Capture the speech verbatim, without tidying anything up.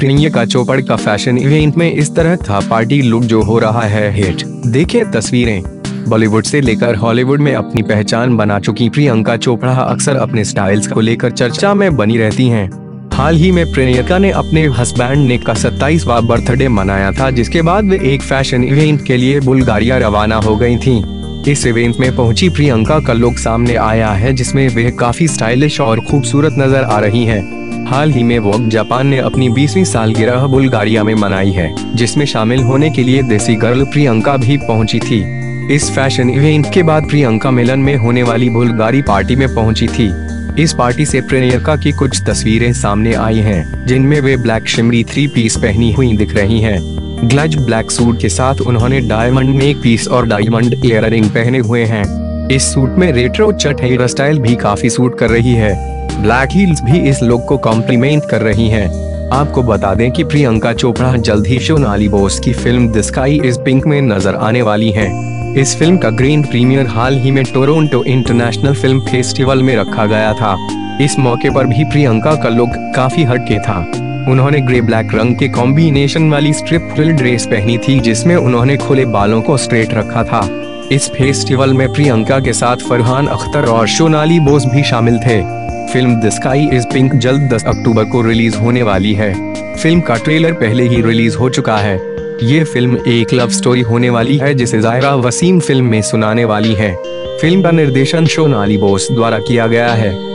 प्रियंका चोपड़ा का fashion event में इस तरह था पार्टी लुक जो हो रहा है हिट। देखें तस्वीरें। बॉलीवुड से लेकर हॉलीवुड में अपनी पहचान बना चुकी प्रियंका चोपड़ा अक्सर अपने स्टाइल्स को लेकर चर्चा में बनी रहती हैं। हाल ही में प्रियंका ने अपने हस्बैंड निक का सत्ताईसवां बर्थडे मनाया था, जिसके बाद वे एक फैशन इवेंट के लिए बुल्गारिया रवाना हो गयी थी। इस इवेंट में पहुंची प्रियंका का लुक सामने आया है, जिसमें वे काफी स्टाइलिश और खूबसूरत नजर आ रही हैं। हाल ही में वोग जापान ने अपनी बीसवीं सालगिरह बुल्गारिया में मनाई है, जिसमें शामिल होने के लिए देसी गर्ल प्रियंका भी पहुंची थी। इस फैशन इवेंट के बाद प्रियंका मिलन में होने वाली बुल्गारी पार्टी में पहुंची थी। इस पार्टी से प्रियंका की कुछ तस्वीरें सामने आई हैं, जिनमें वे ब्लैक शिमरी थ्री पीस पहनी हुई दिख रही हैं। ग्लज ब्लैक सूट के साथ उन्होंने डायमंड नेक पीस और डायमंड ईयररिंग पहने हुए हैं। इस सूट में रेट्रो चट हेयर स्टाइल भी काफी सूट कर रही है। ब्लैक हील्स भी इस लुक को कॉम्प्लीमेंट कर रही हैं। आपको बता दें कि प्रियंका चोपड़ा जल्द ही शोनाली बोस की film the sky is pink में नजर आने वाली हैं। इस फिल्म का ग्रैंड प्रीमियर हाल ही में टोरोंटो इंटरनेशनल फिल्म फेस्टिवल में रखा गया था। इस मौके पर भी प्रियंका का लुक काफी हटके था। उन्होंने ग्रे ब्लैक रंग के कॉम्बिनेशन वाली स्ट्रिप फ्रिल ड्रेस पहनी थी, जिसमें उन्होंने खुले बालों को स्ट्रेट रखा था। इस फेस्टिवल में प्रियंका के साथ फरहान अख्तर और शोनाली बोस भी शामिल थे। Film the sky is pink जल्द दस अक्टूबर को रिलीज होने वाली है। फिल्म का ट्रेलर पहले ही रिलीज हो चुका है। ये फिल्म एक लव स्टोरी होने वाली है, जिसे जायरा वसीम फिल्म में सुनाने वाली है। फिल्म का निर्देशन शोनाली बोस द्वारा किया गया है।